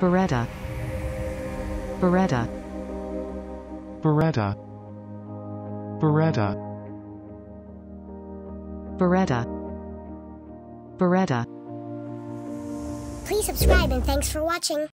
Biretta, Biretta, Biretta, Biretta, Biretta, Biretta. Please subscribe and thanks for watching.